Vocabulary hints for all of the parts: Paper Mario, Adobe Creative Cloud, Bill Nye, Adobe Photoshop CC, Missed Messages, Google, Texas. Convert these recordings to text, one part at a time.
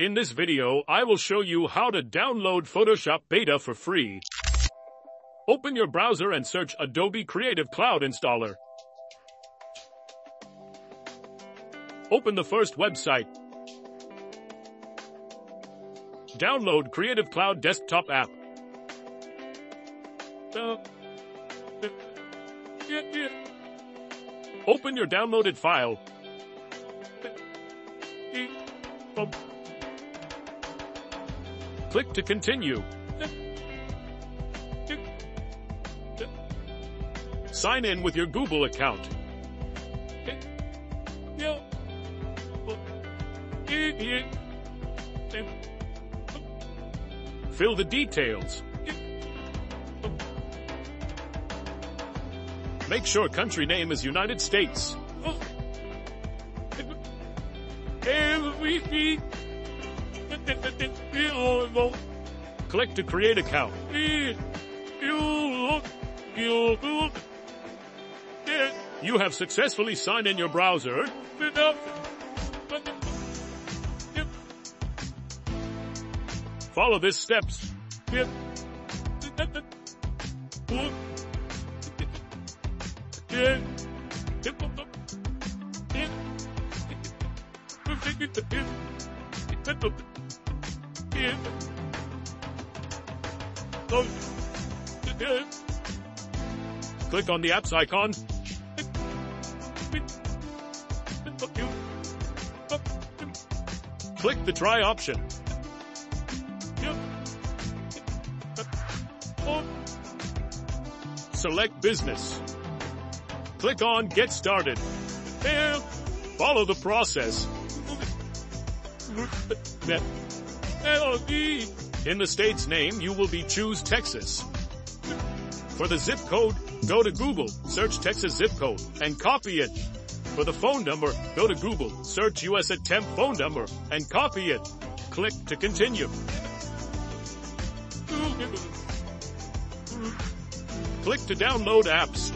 In this video, I will show you how to download Photoshop Beta for free. Open your browser and search Adobe Creative Cloud Installer. Open the first website. Download Creative Cloud Desktop app. Open your downloaded file. Click to continue. Sign in with your Google account. Fill the details. Make sure country name is United States. Click to create account. You have successfully signed in your browser. Follow these steps. Click on the apps icon. Click the try option. Select business. Click on Get Started. Follow the process. In the state's name, you will be choose Texas. For the zip code, go to Google, search Texas zip code, and copy it. For the phone number, go to Google, search US attempt phone number, and copy it. Click to continue. Click to download apps.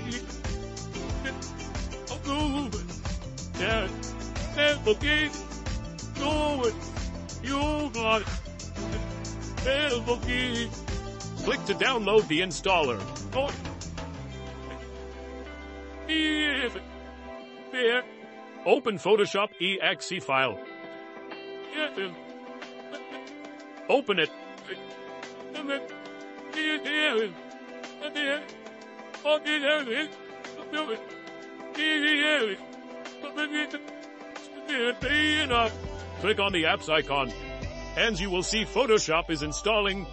Click to download the installer. Open Photoshop EXE file. Open it. Click on the apps icon, and you will see Photoshop is installing.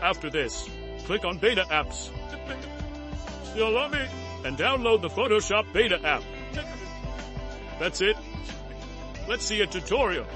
After this, click on Beta Apps, and download the Photoshop Beta app. That's it. Let's see a tutorial.